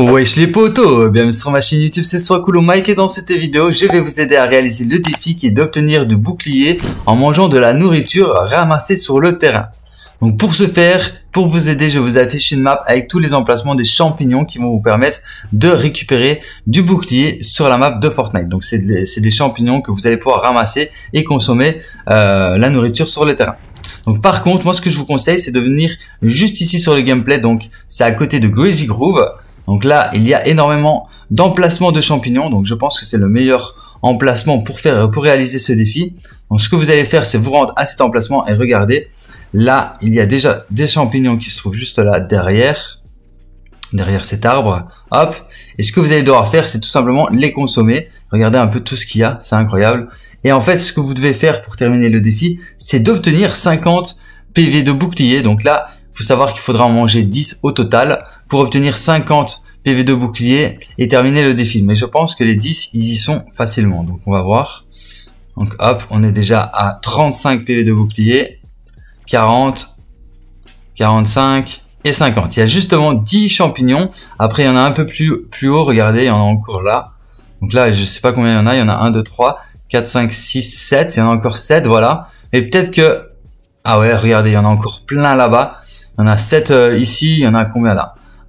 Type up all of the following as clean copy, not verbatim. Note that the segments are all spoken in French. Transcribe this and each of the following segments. Wesh les potos, bienvenue sur ma chaîne YouTube, c'est Soikulo Mike et dans cette vidéo, je vais vous aider à réaliser le défi qui est d'obtenir du bouclier en mangeant de la nourriture ramassée sur le terrain. Donc pour ce faire, pour vous aider, je vous affiche une map avec tous les emplacements des champignons qui vont vous permettre de récupérer du bouclier sur la map de Fortnite. Donc c'est des champignons que vous allez pouvoir ramasser et consommer la nourriture sur le terrain. Donc par contre, moi ce que je vous conseille, c'est de venir juste ici sur le gameplay, donc c'est à côté de Greasy Groove. Donc là, il y a énormément d'emplacements de champignons. Donc je pense que c'est le meilleur emplacement pour réaliser ce défi. Donc ce que vous allez faire, c'est vous rendre à cet emplacement et regardez. Là, il y a déjà des champignons qui se trouvent juste là derrière cet arbre. Hop. Et ce que vous allez devoir faire, c'est tout simplement les consommer. Regardez un peu tout ce qu'il y a. C'est incroyable. Et en fait, ce que vous devez faire pour terminer le défi, c'est d'obtenir 50 PV de bouclier. Donc là, faut savoir qu'il faudra en manger 10 au total pour obtenir 50 PV de bouclier et terminer le défi. Mais je pense que les 10, ils y sont facilement. Donc, on va voir. Donc, hop, on est déjà à 35 PV de bouclier, 40, 45 et 50. Il y a justement 10 champignons. Après, il y en a un peu plus haut. Regardez, il y en a encore là. Donc là, je sais pas combien il y en a. Il y en a 1, 2, 3, 4, 5, 6, 7. Il y en a encore 7, voilà. Mais peut-être que... Ah ouais, regardez, il y en a encore plein là-bas. Il y en a 7 ici, il y en a combien là?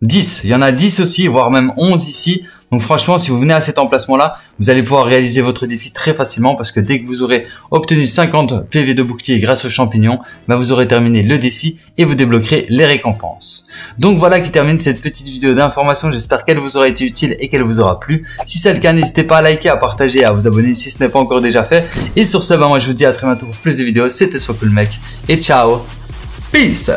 10. Il y en a 10 aussi, voire même 11 ici. Donc franchement, si vous venez à cet emplacement-là, vous allez pouvoir réaliser votre défi très facilement parce que dès que vous aurez obtenu 50 PV de bouclier grâce aux champignons, bah vous aurez terminé le défi et vous débloquerez les récompenses. Donc voilà qui termine cette petite vidéo d'information. J'espère qu'elle vous aura été utile et qu'elle vous aura plu. Si c'est le cas, n'hésitez pas à liker, à partager, à vous abonner si ce n'est pas encore déjà fait. Et sur ce, bah moi je vous dis à très bientôt pour plus de vidéos. C'était Soiscool Mec et ciao, peace.